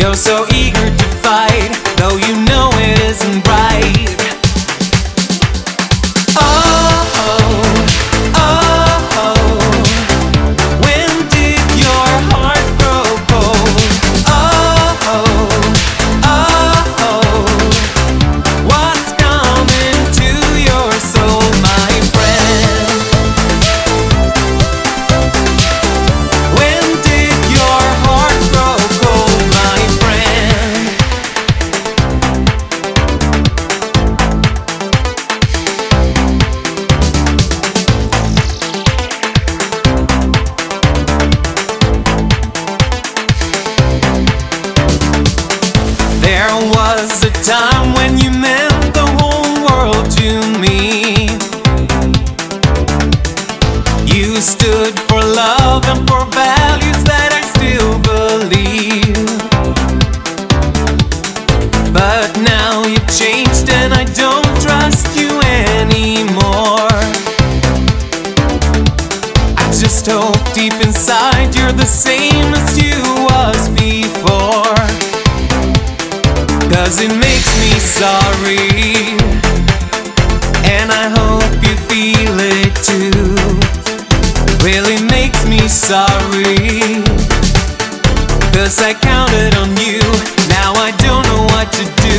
You're so eager to fight, though you know it isn't right. Time when you meant the whole world to me. You stood for love and for values that I still believe. But now you've changed and I don't trust you anymore. I just hope deep inside you're the same as you was before. 'Cause it makes me sorry, and I hope you feel it too. It really makes me sorry, 'cause I counted on you. Now I don't know what to do.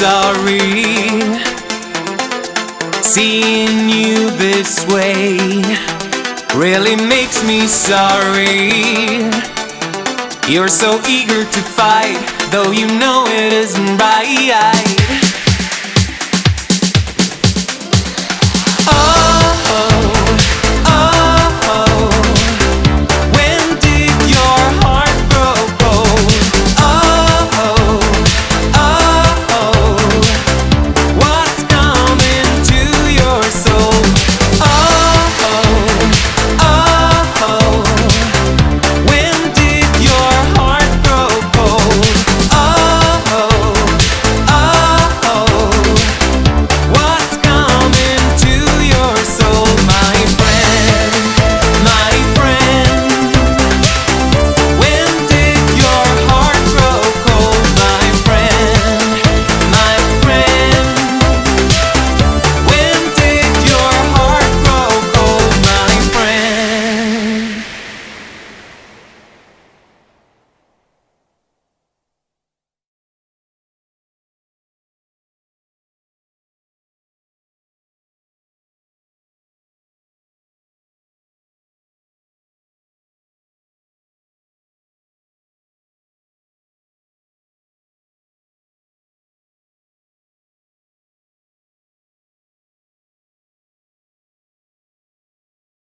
Sorry, seeing you this way really makes me sorry. You're so eager to fight, though you know it isn't right.